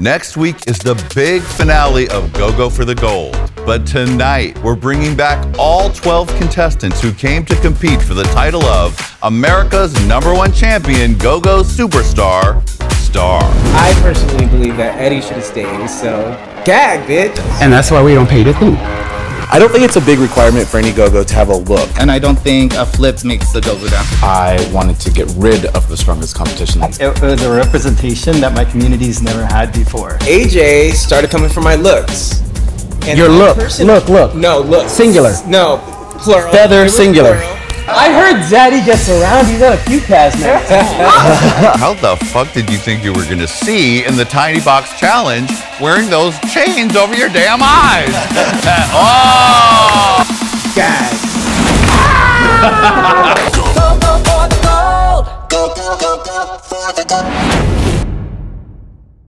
Next week is the big finale of Gogo for the Gold. But tonight, we're bringing back all 12 contestants who came to compete for the title of America's #1 champion, Gogo Superstar, Star. I personally believe that Eddie should have stayed, so gag, bitch. And that's why we don't pay the thing. I don't think it's a big requirement for any Gogo to have a look. And I don't think a flip makes the Gogo down. I wanted to get rid of the strongest competition. It was a representation that my community's never had before. AJ started coming for my looks. And your look, look. No, look. Singular. No, plural. Feather, singular. Plural. I heard Zaddy gets around. He's got a few cast now. How the fuck did you think you were going to see in the Tiny Box Challenge wearing those chains over your damn eyes? Oh! Guys. Go, go, go for the gold. Go, go, go, go for the gold.